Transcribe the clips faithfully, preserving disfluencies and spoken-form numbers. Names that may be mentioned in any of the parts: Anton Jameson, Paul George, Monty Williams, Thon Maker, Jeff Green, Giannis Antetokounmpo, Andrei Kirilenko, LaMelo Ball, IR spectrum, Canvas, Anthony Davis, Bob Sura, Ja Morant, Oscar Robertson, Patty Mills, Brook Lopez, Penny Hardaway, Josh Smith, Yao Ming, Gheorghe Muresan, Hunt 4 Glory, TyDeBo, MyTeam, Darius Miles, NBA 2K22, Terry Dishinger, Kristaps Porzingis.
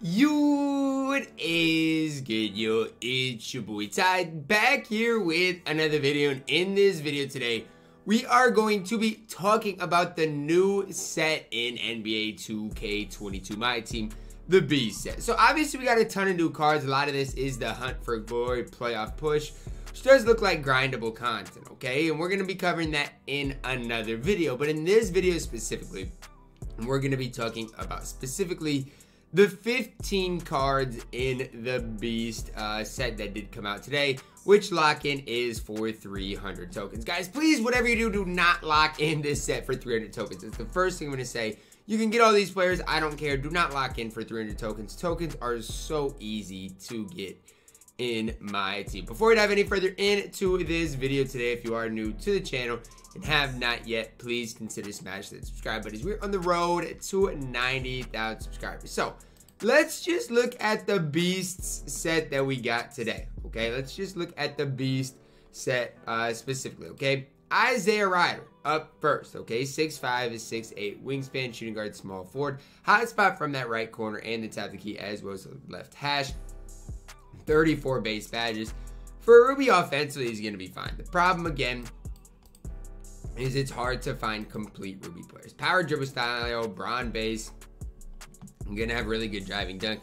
You, it is good, yo, it's your boy Ty back here with another video, and in this video today we are going to be talking about the new set in N B A two K twenty-two, my team, the B set. So obviously we got a ton of new cards. A lot of this is the Hunt for Glory playoff push, which does look like grindable content, okay, and we're going to be covering that in another video. But in this video specifically, we're going to be talking about specifically the fifteen cards in the Beast uh, set that did come out today, which lock-in is for three hundred tokens. Guys, please, whatever you do, do not lock in this set for three hundred tokens. It's the first thing I'm going to say. You can get all these players, I don't care. Do not lock in for three hundred tokens. Tokens are so easy to get in my team. Before we dive any further into this video today, if you are new to the channel and have not yet, please consider smashing that subscribe button. We're on the road to ninety thousand subscribers. So let's just look at the Beasts set that we got today, okay? Let's just look at the Beast set uh, specifically, okay? Isaiah Rider up first, okay? six five is six eight, wingspan, shooting guard, small forward, hot spot from that right corner and the top of the key as well as the left hash. thirty-four base badges. For Ruby offensively, he's going to be fine. The problem again is it's hard to find complete Ruby players. Power dribble style, bronze base. I'm going to have really good driving dunk.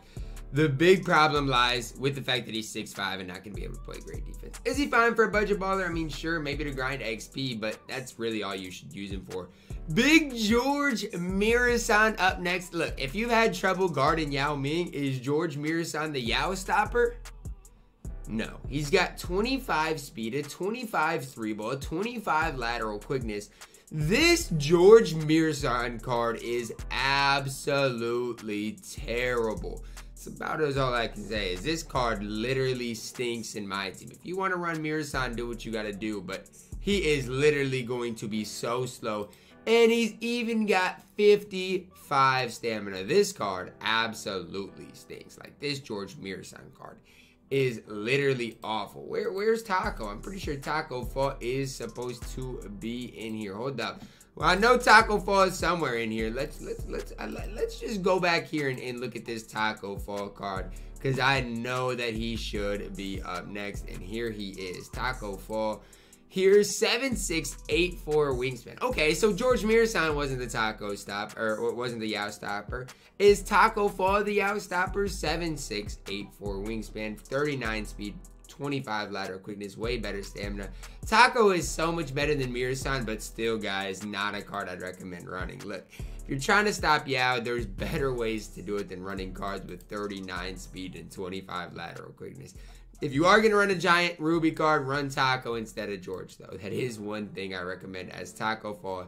The big problem lies with the fact that he's six five and not going to be able to play great defense. Is he fine for a budget baller? I mean, sure, maybe to grind X P, but that's really all you should use him for. Big Gheorghe Muresan up next. Look, if you've had trouble guarding Yao Ming, is Gheorghe Muresan the Yao stopper? No, he's got twenty-five speed, a twenty-five three ball, a twenty-five lateral quickness. This Gheorghe Muresan card is absolutely terrible. It's about as all I can say is this card literally stinks in my team. If you want to run Muresan, do what you got to do, but he is literally going to be so slow. And he's even got fifty-five stamina. This card absolutely stinks. Like, this Gheorghe Muresan card is literally awful. Where, where's Tacko? I'm pretty sure Tacko Fall is supposed to be in here. Hold up. Well, I know Tacko Fall is somewhere in here. Let's let's let's uh, let's just go back here and, and look at this Tacko Fall card, because I know that he should be up next. And here he is, Tacko Fall. Here's seven six, eight four wingspan. Okay, so Gheorghe Muresan wasn't the Tacko stop, or, or wasn't the Yao stopper. Is Tacko Fall the Yao stopper? seven six, eight four wingspan, thirty-nine speed, twenty-five lateral quickness, way better stamina. Tacko is so much better than Muresan, but still, guys, not a card I'd recommend running. Look, if you're trying to stop Yao, there's better ways to do it than running cards with thirty-nine speed and twenty-five lateral quickness. If you are going to run a giant Ruby card, run Tacko instead of Gheorghe, though. That is one thing I recommend, as Tacko Fall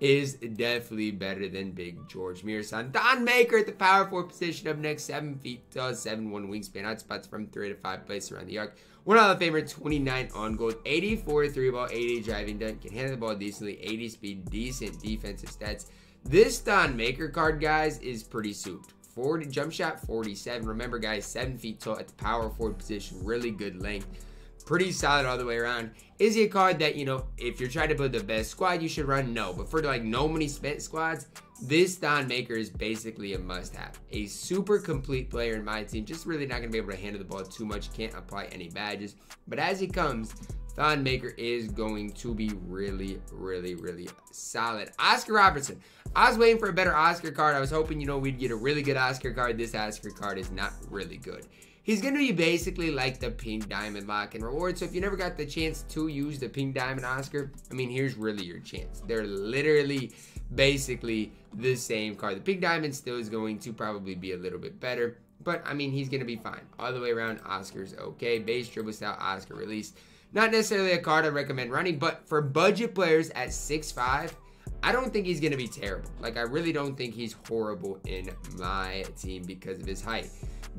is definitely better than big Gheorghe Muresan. Thon Maker at the power forward position up next. seven feet tall, seven one wingspan. Hot spots from three to five places around the arc. One Hall of Famer, twenty-nine on goal, eighty-four three ball, eighty driving dunk. Can handle the ball decently, eighty speed, decent defensive stats. This Thon Maker card, guys, is pretty souped. forty, jump shot forty-seven. Remember, guys, seven feet tall at the power forward position, really good length, pretty solid all the way around. Is he a card that, you know, if you're trying to build the best squad, you should run? No, but for like no money spent squads, this Thon Maker is basically a must-have. A super complete player in my team, just really not gonna be able to handle the ball too much, can't apply any badges, but as he comes, Thon Maker is going to be really, really, really solid. Oscar Robertson. I was waiting for a better Oscar card. I was hoping, you know, we'd get a really good Oscar card. This Oscar card is not really good. He's going to be basically like the Pink Diamond lock and reward. So if you never got the chance to use the Pink Diamond Oscar, I mean, here's really your chance. They're literally basically the same card. The Pink Diamond still is going to probably be a little bit better, but I mean, he's going to be fine. All the way around, Oscar's okay. Base dribble style, Oscar release. Not necessarily a card I recommend running, but for budget players at six five, I don't think he's going to be terrible. Like, I really don't think he's horrible in my team because of his height.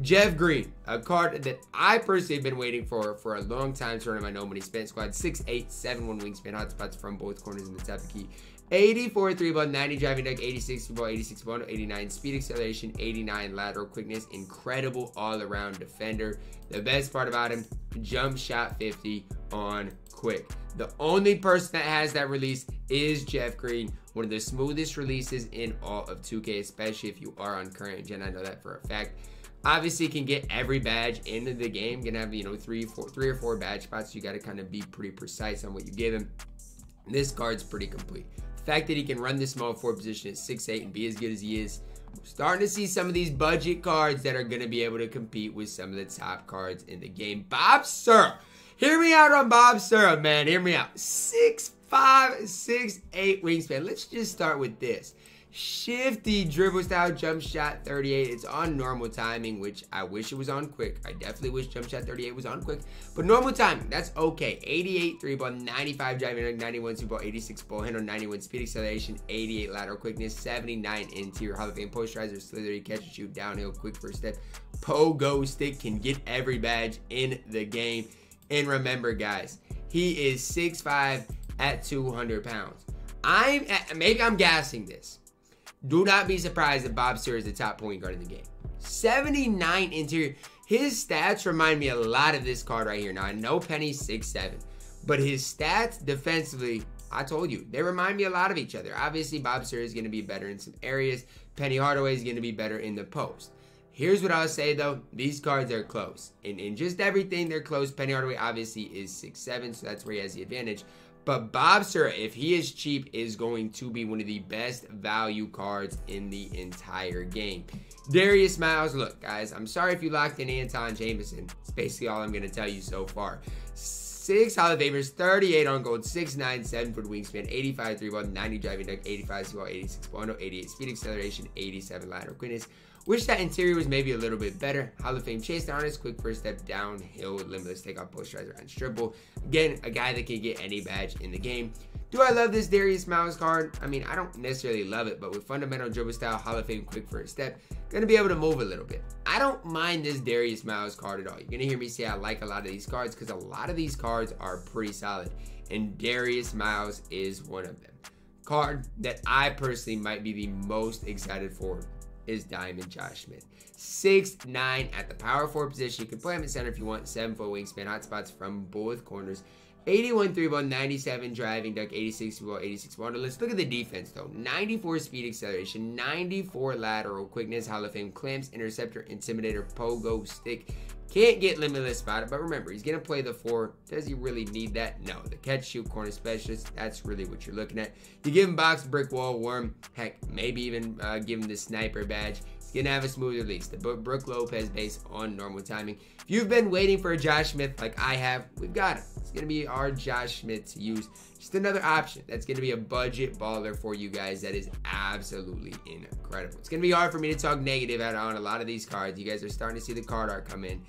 Jeff Green, a card that I personally have been waiting for for a long time to run in my no money spent squad. six eight, seven one wingspan, hot spots from both corners in the top of the key. eighty-four three ball, ninety driving dunk, eighty-six three ball, eighty-six ball, eighty-nine speed acceleration, eighty-nine lateral quickness. Incredible all around defender. The best part about him, jump shot fifty on quick. The only person that has that release is Jeff Green. One of the smoothest releases in all of two K, especially if you are on current gen. I know that for a fact. Obviously can get every badge into the game. Gonna have, you know, three, four, three or four badge spots. So you gotta kind of be pretty precise on what you give him. This card's pretty complete. The fact that he can run this small forward position at six eight and be as good as he is, I'm starting to see some of these budget cards that are gonna be able to compete with some of the top cards in the game. Bob Sura. Hear me out on Bob Sura, man. Hear me out. Six five, six eight wingspan. Let's just start with this. Shifty dribble style jump shot thirty-eight. It's on normal timing, which I wish it was on quick. I definitely wish jump shot thirty-eight was on quick, but normal timing, that's okay. eighty-eight three ball, ninety-five driving, ninety-one super ball, eighty-six ball handle, ninety-one speed acceleration, eighty-eight lateral quickness, seventy-nine interior Hall of Fame posterizer, slithery catch and shoot, downhill quick first step, pogo stick, can get every badge in the game. And remember guys, he is six five at two hundred pounds. I'm at, maybe I'm gassing this. Do not be surprised that Bob Sura is the top point guard in the game. seventy-nine interior. His stats remind me a lot of this card right here. Now, I know Penny's six seven, but his stats defensively, I told you, they remind me a lot of each other. Obviously, Bob Sura is going to be better in some areas. Penny Hardaway is going to be better in the post. Here's what I'll say, though. These cards are close. And in just everything, they're close. Penny Hardaway, obviously, is six seven, so that's where he has the advantage. But Bob Sura, if he is cheap, is going to be one of the best value cards in the entire game. Darius Miles, look, guys, I'm sorry if you locked in Anton Jameson. It's basically all I'm going to tell you so far. Six Hall of Famers, thirty-eight on gold, six nine, seven foot wingspan, eighty-five three-ball, ninety driving dunk, eighty-five two-ball, eighty-six ball, eighty-eight speed acceleration, eighty-seven lateral quickness. Wish that interior was maybe a little bit better. Hall of Fame chase, honest, quick first step, downhill, limitless takeoff, posterizer, and triple. Again, a guy that can get any badge in the game. Do I love this Darius Miles card? I mean, I don't necessarily love it, but with fundamental dribble style, Hall of Fame quick first step, gonna be able to move a little bit. I don't mind this Darius Miles card at all. You're gonna hear me say I like a lot of these cards because a lot of these cards are pretty solid, and Darius Miles is one of them. Card that I personally might be the most excited for is Diamond Josh Smith. six nine at the power forward position. You can play him at center if you want. seven foot wingspan, hot spots from both corners. eighty-one three-ball, ninety-seven driving dunk, eighty-six ball, eighty-six ball. Let's look at the defense though. ninety-four speed acceleration, ninety-four lateral quickness, Hall of Fame clamps, interceptor, intimidator, pogo stick. Can't get limitless spotted, but remember, he's gonna play the four. Does he really need that? No. The catch, shoot, corner specialist, that's really what you're looking at. You give him box, brick wall, worm, heck, maybe even uh, give him the sniper badge. He's gonna have a smooth release. The Brook Lopez base on normal timing. If you've been waiting for a Josh Smith like I have, we've got him. It's gonna be our Josh Smith to use. Just another option. That's gonna be a budget baller for you guys. That is absolutely incredible. It's gonna be hard for me to talk negative out on a lot of these cards. You guys are starting to see the card art come in.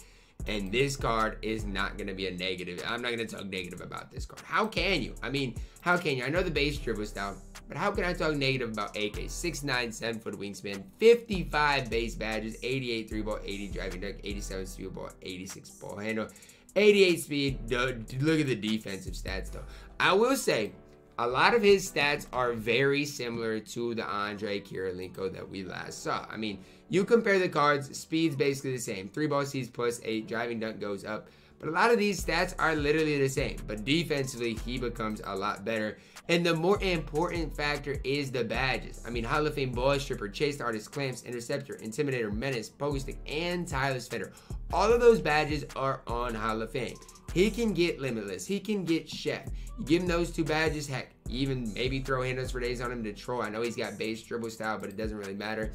And this card is not going to be a negative. I'm not going to talk negative about this card. How can you? I mean, how can you? I know the base dribble style, but how can I talk negative about A K? six nine, seven foot wingspan, fifty-five base badges, eighty-eight three-ball, eighty driving dunk, eighty-seven steal ball, eighty-six ball handle, eighty-eight speed. Dude, look at the defensive stats, though. I will say, a lot of his stats are very similar to the Andrei Kirilenko that we last saw. I mean, you compare the cards, speed's basically the same. Three ball sees plus eight, driving dunk goes up. But a lot of these stats are literally the same. But defensively, he becomes a lot better. And the more important factor is the badges. I mean, Hall of Fame ball stripper, chase artist, clamps, interceptor, intimidator, menace, postic, and tireless fender. All of those badges are on Hall of Fame. He can get limitless. He can get chef. You give him those two badges, heck, even maybe throw handles for days on him to troll. I know he's got base dribble style, but it doesn't really matter.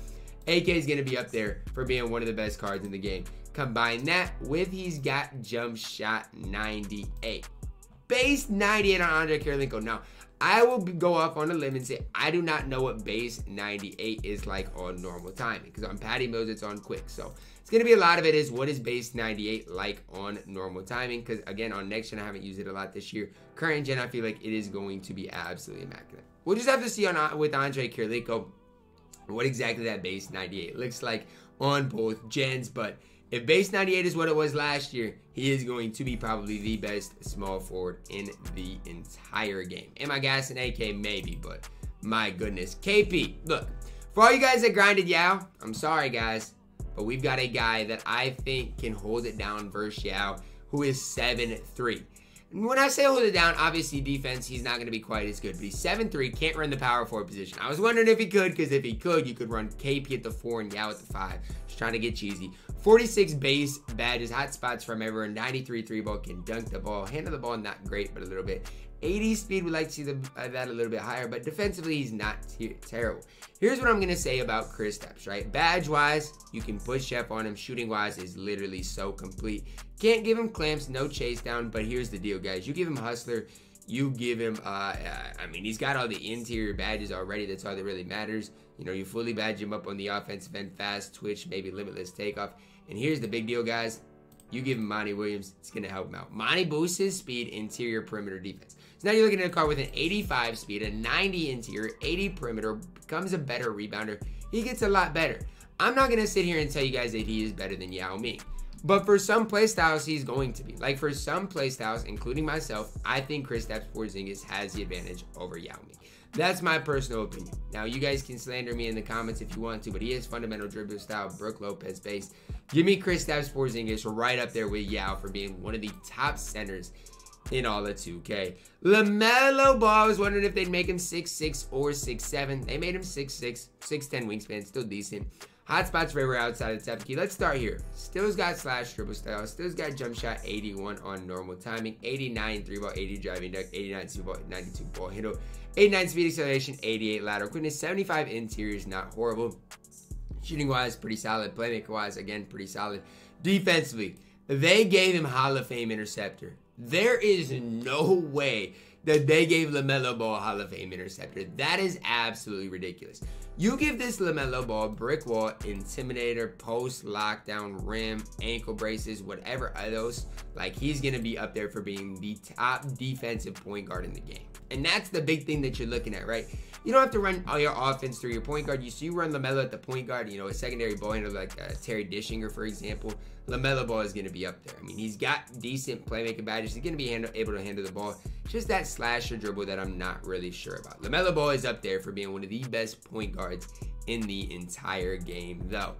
A K is going to be up there for being one of the best cards in the game. Combine that with he's got jump shot ninety-eight. Base ninety-eight on Andrei Kirilenko. Now, I will go off on a limb and say I do not know what base ninety-eight is like on normal timing, because on Patty Mills it's on quick. So it's going to be a lot of it is what is base ninety-eight like on normal timing, because again on next gen I haven't used it a lot this year. Current gen I feel like it is going to be absolutely immaculate. We'll just have to see on with Andrei Kirilenko what exactly that base ninety-eight looks like on both gens, but if base ninety-eight is what it was last year, he is going to be probably the best small forward in the entire game. Am I gassing A K? Maybe, but my goodness. K P, look, for all you guys that grinded Yao, I'm sorry guys, but we've got a guy that I think can hold it down versus Yao, who is seven three. When I say hold it down, obviously defense, he's not going to be quite as good. But he's seven three, can't run the power forward position. I was wondering if he could, because if he could, you could run K P at the four and Yao at the five. Just trying to get cheesy. forty-six base badges, hot spots from everywhere, ninety-three three ball, can dunk the ball, handle the ball not great, but a little bit. eighty speed, we like to see the, uh, that a little bit higher, but defensively, he's not te terrible. Here's what I'm going to say about Kristaps, right? Badge-wise, you can push up on him. Shooting-wise, is literally so complete. Can't give him clamps, no chase down, but here's the deal, guys. You give him hustler, you give him, uh, I mean, he's got all the interior badges already. That's all that really matters. You know, you fully badge him up on the offensive end, fast twitch, maybe limitless takeoff. And here's the big deal, guys. You give him Monty Williams, it's going to help him out. Monty boosts his speed, interior, perimeter, defense. So now you're looking at a car with an eighty-five speed, a ninety interior, eighty perimeter, becomes a better rebounder. He gets a lot better. I'm not going to sit here and tell you guys that he is better than Yao Ming. But for some playstyles, he's going to be. Like for some playstyles, including myself, I think Kristaps Porzingis has the advantage over Yao Ming. That's my personal opinion. Now, you guys can slander me in the comments if you want to, but he is fundamental dribble style, Brook Lopez based. Give me Kristaps Porzingis right up there with Yao for being one of the top centers in all of two K. LaMelo Ball, I was wondering if they'd make him six six or six seven. They made him six six, six ten wingspan, still decent. Hot spots right where outside of the tap key. Let's start here. Still's got slash dribble style. Still's got jump shot eighty-one on normal timing. eighty-nine three ball, eighty driving duck, eighty-nine two ball, ninety-two ball handle. eighty-nine speed acceleration, eighty-eight lateral quickness, seventy-five interior is not horrible. Shooting wise, pretty solid. Playmaker wise, again, pretty solid. Defensively, they gave him Hall of Fame interceptor. There is no way that they gave LaMelo Ball Hall of Fame interceptor. That is absolutely ridiculous. You give this LaMelo Ball brick wall, intimidator, post, lockdown, rim, ankle braces, whatever those, like he's gonna be up there for being the top defensive point guard in the game. And that's the big thing that you're looking at, right? You don't have to run all your offense through your point guard. You see, you run LaMelo at the point guard, you know, a secondary ball handler like uh, Terry Dishinger, for example. LaMelo Ball is going to be up there. I mean, he's got decent playmaking badges. He's going to be handle, able to handle the ball. Just that slasher dribble that I'm not really sure about. LaMelo Ball is up there for being one of the best point guards in the entire game, though.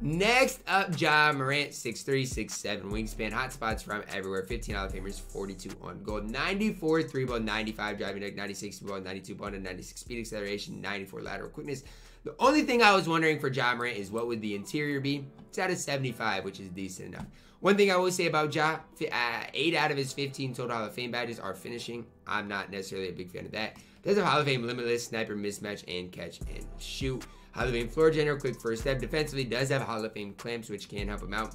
Next up, Ja Morant, six three, six seven wingspan, hot spots from everywhere, fifteen Hall of Famers, forty-two on goal, ninety-four three ball, ninety-five driving duck, ninety-six ball, ninety-two ball, and ninety-six speed acceleration, ninety-four lateral quickness. The only thing I was wondering for Ja Morant is what would the interior be? It's at a seventy-five, which is decent enough. One thing I will say about Ja, uh, eight out of his fifteen total Hall of Fame badges are finishing. I'm not necessarily a big fan of that. There's a Hall of Fame limitless, sniper, mismatch, and catch and shoot. Hall of Fame floor general, quick first step. Defensively does have Hall of Fame clamps, which can help him out.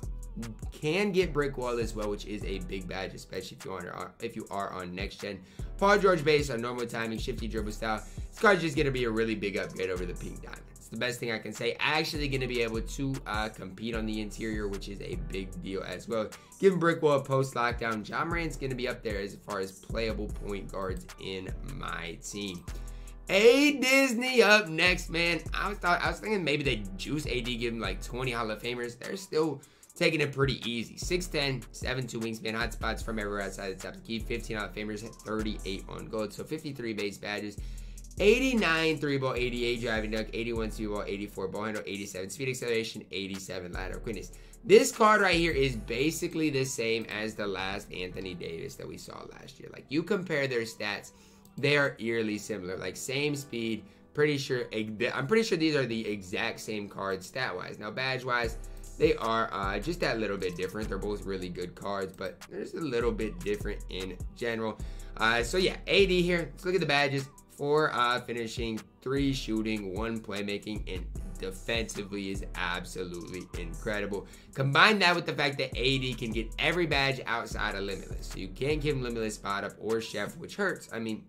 Can get brick wall as well, which is a big badge, especially if you are if you are on next gen. Paul George based on normal timing, shifty dribble style. This card's just gonna be a really big upgrade over the pink diamond. It's the best thing I can say. Actually gonna be able to uh, compete on the interior, which is a big deal as well. Give him brick wall, post lockdown. Ja Morant's gonna be up there as far as playable point guards in my team. A Disney up next, man. I was thought I was thinking maybe they juice A D, give him like twenty Hall of Famers. They're still taking it pretty easy. six ten, seven two wingspan, hot spots from everywhere outside the top of the key. fifteen Hall of Famers, thirty-eight on gold. So fifty-three base badges, eighty-nine three ball, eighty-eight driving duck, eighty-one two ball, eighty-four ball handle, eighty-seven speed acceleration, eighty-seven lateral quickness. This card right here is basically the same as the last Anthony Davis that we saw last year. Like you compare their stats, they are eerily similar, like same speed. Pretty sure, I'm pretty sure these are the exact same cards stat wise. Now badge wise, they are uh, just that little bit different. They're both really good cards, but they're just a little bit different in general. Uh, so yeah, A D here. Let's look at the badges. Four uh, finishing, three shooting, one playmaking, and defensively is absolutely incredible. Combine that with the fact that A D can get every badge outside of limitless, so you can't give him limitless spot up or chef, which hurts. I mean,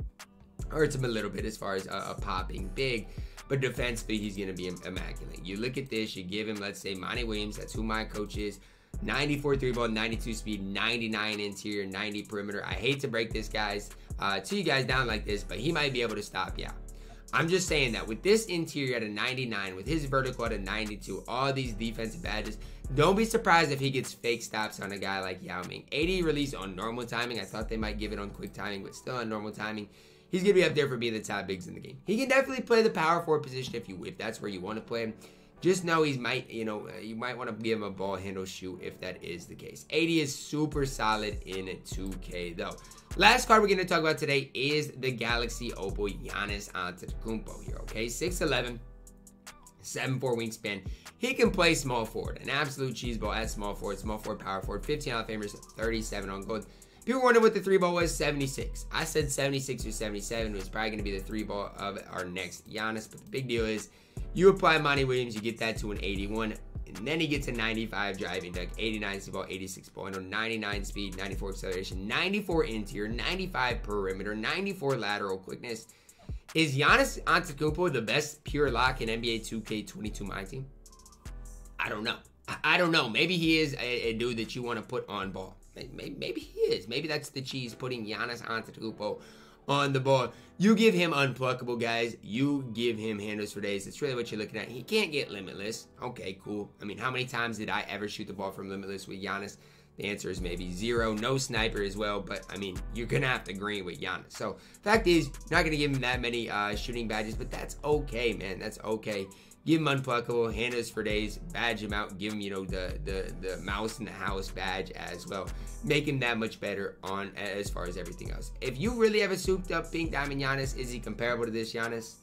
hurts him a little bit as far as a, a popping big, but defensively he's going to be immaculate. You look at this, you give him, let's say, Monty Williams, that's who my coach is, ninety-four three ball, ninety-two speed, ninety-nine interior, ninety perimeter. I hate to break this guys uh to you guys down like this, but he might be able to stop you out. I'm just saying that with this interior at a ninety-nine, with his vertical at a ninety-two, all these defensive badges, don't be surprised if he gets fake stops on a guy like Yao Ming. eighty release on normal timing. I thought they might give it on quick timing, but still on normal timing. He's going to be up there for being the top bigs in the game. He can definitely play the power forward position if you if that's where you want to play him. Just know he's might, you know, you might want to give him a ball handle shoot if that is the case. eighty is super solid in two K though. Last card we're going to talk about today is the Galaxy Opal Giannis Antetokounmpo here, okay? six eleven, seven four wingspan. He can play small forward, an absolute cheese ball at small forward, small forward, power forward, fifteen Hall of Famers, thirty-seven on gold. People wonder what the three ball was, seventy-six. I said seventy-six or seventy-seven was probably going to be the three ball of our next Giannis, but the big deal is you apply Monty Williams, you get that to an eighty-one, and then he gets a ninety-five driving dunk, eighty-nine speed ball, eighty-six ball handle, ninety-nine speed, ninety-four acceleration, ninety-four interior, ninety-five perimeter, ninety-four lateral quickness. Is Giannis Antetokounmpo the best pure lock in N B A two K twenty-two My Team? I don't know. I don't know. Maybe he is a, a dude that you want to put on ball. Maybe, maybe he is. Maybe that's the cheese, putting Giannis Antetokounmpo on the ball. You give him unpluckable guys. You give him handles for days. That's really what you're looking at. He can't get limitless. Okay, cool. I mean, how many times did I ever shoot the ball from limitless with Giannis? The answer is maybe zero. No sniper as well, but I mean, you're going to have to green with Giannis. So, fact is, not going to give him that many uh, shooting badges, but that's okay, man. That's okay. Give him unpluckable, handles for days, badge him out, give him, you know, the, the, the mouse in the house badge as well. Make him that much better on as far as everything else. If you really have a souped up Pink Diamond Giannis, is he comparable to this Giannis?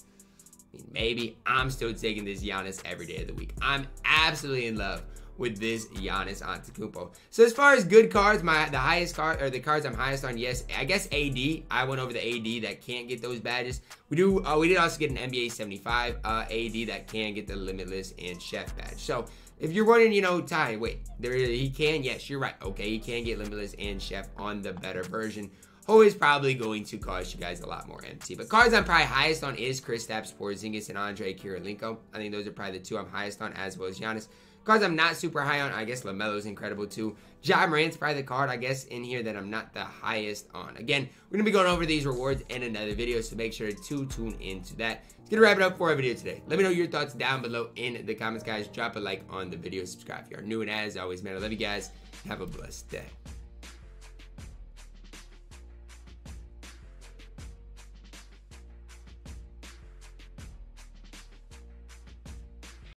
I mean, maybe. I'm still taking this Giannis every day of the week. I'm absolutely in love with this Giannis Antetokounmpo. So as far as good cards, my the highest card, or the cards I'm highest on, yes, I guess A D. I went over the A D that can't get those badges. We do. Uh, we did also get an N B A seventy-five uh, A D that can get the Limitless and Chef badge. So if you're running, you know, Ty, wait, there he can. Yes, you're right. Okay, he can get Limitless and Chef on the better version. Who is probably going to cost you guys a lot more M T. But cards I'm probably highest on is Kristaps Porzingis and Andrei Kirilenko. I think those are probably the two I'm highest on, as well as Giannis. Cards I'm not super high on, I guess LaMelo's incredible too. Ja Morant's probably the card, I guess, in here that I'm not the highest on. Again, we're going to be going over these rewards in another video, so make sure to tune into that. It's going to wrap it up for our video today. Let me know your thoughts down below in the comments, guys. Drop a like on the video. Subscribe if you are new. And as always, man, I love you guys. Have a blessed day.